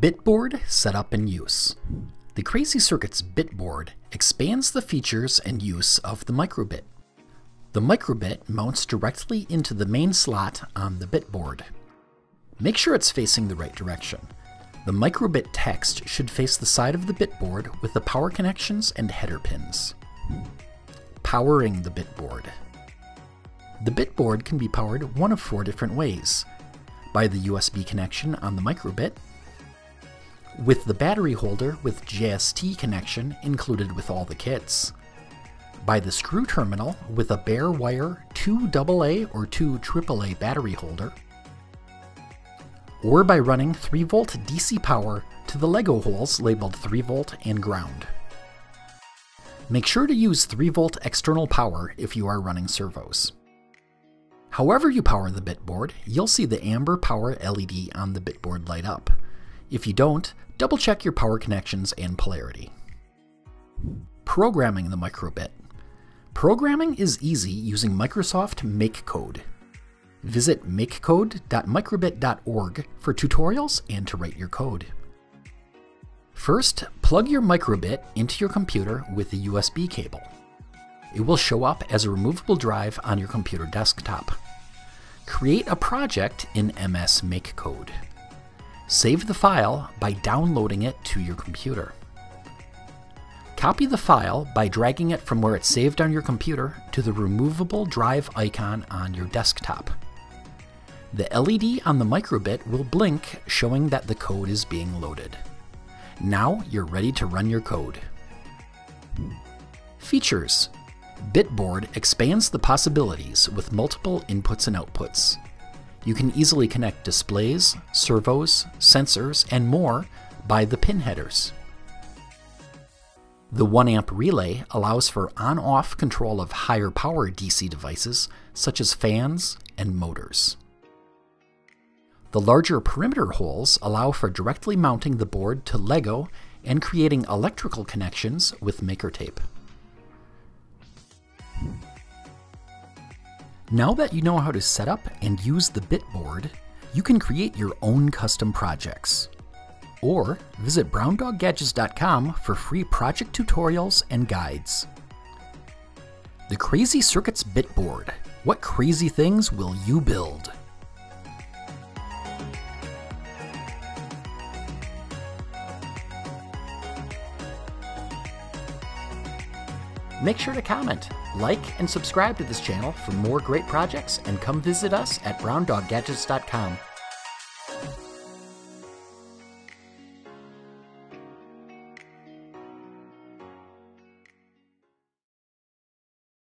Bitboard setup and use. The Crazy Circuits bit:board expands the features and use of the micro:bit. The micro:bit mounts directly into the main slot on the bitboard. Make sure it's facing the right direction. The micro:bit text should face the side of the bitboard with the power connections and header pins. Powering the bitboard. The bitboard can be powered one of four different ways: by the USB connection on the micro:bit, with the battery holder with JST connection included with all the kits, by the screw terminal with a bare wire 2 AA or 2 AAA battery holder, or by running 3V DC power to the LEGO holes labeled 3V and ground. Make sure to use 3V external power if you are running servos. However you power the bitboard, you'll see the amber power LED on the bitboard light up. If you don't, double check your power connections and polarity. Programming the micro:bit. Programming is easy using Microsoft MakeCode. Visit makecode.microbit.org for tutorials and to write your code. First, plug your micro:bit into your computer with a USB cable. It will show up as a removable drive on your computer desktop. Create a project in MS MakeCode. Save the file by downloading it to your computer. Copy the file by dragging it from where it's saved on your computer to the removable drive icon on your desktop. The LED on the micro:bit will blink, showing that the code is being loaded. Now you're ready to run your code. Features. Bitboard expands the possibilities with multiple inputs and outputs. You can easily connect displays, servos, sensors, and more by the pin headers. The 1-amp relay allows for on-off control of higher power DC devices such as fans and motors. The larger perimeter holes allow for directly mounting the board to LEGO and creating electrical connections with maker tape. Now that you know how to set up and use the bitboard, you can create your own custom projects. Or visit browndoggadgets.com for free project tutorials and guides. The Crazy Circuits bitboard. What crazy things will you build? Make sure to comment, like, and subscribe to this channel for more great projects, and come visit us at browndoggadgets.com.